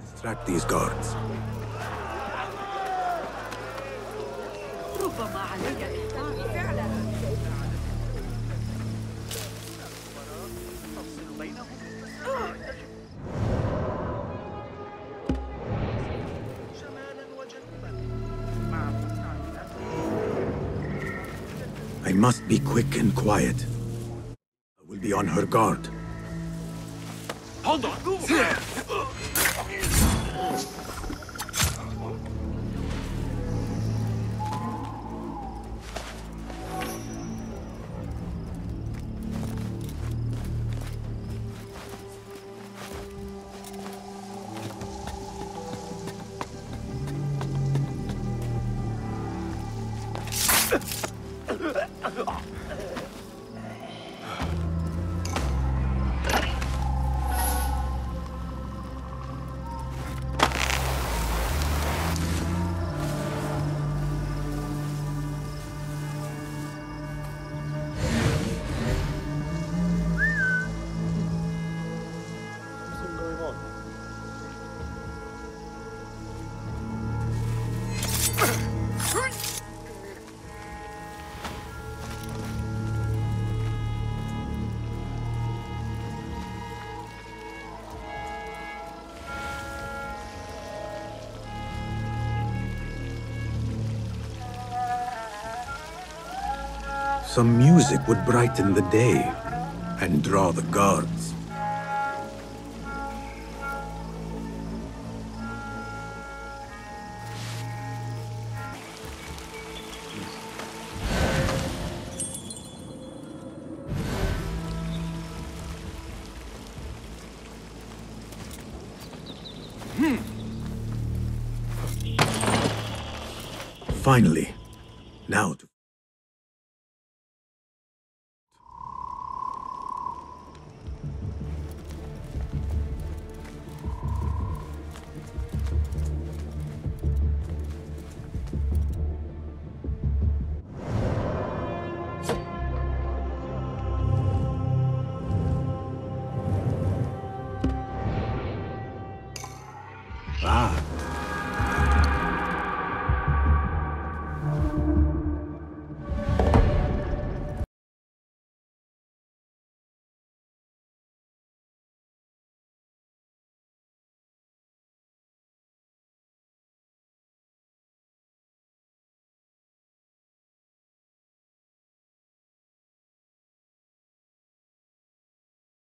Distract these guards. I must be quick and quiet. I will be on her guard. Hold on! Some music would brighten the day and draw the guards. Finally, now to...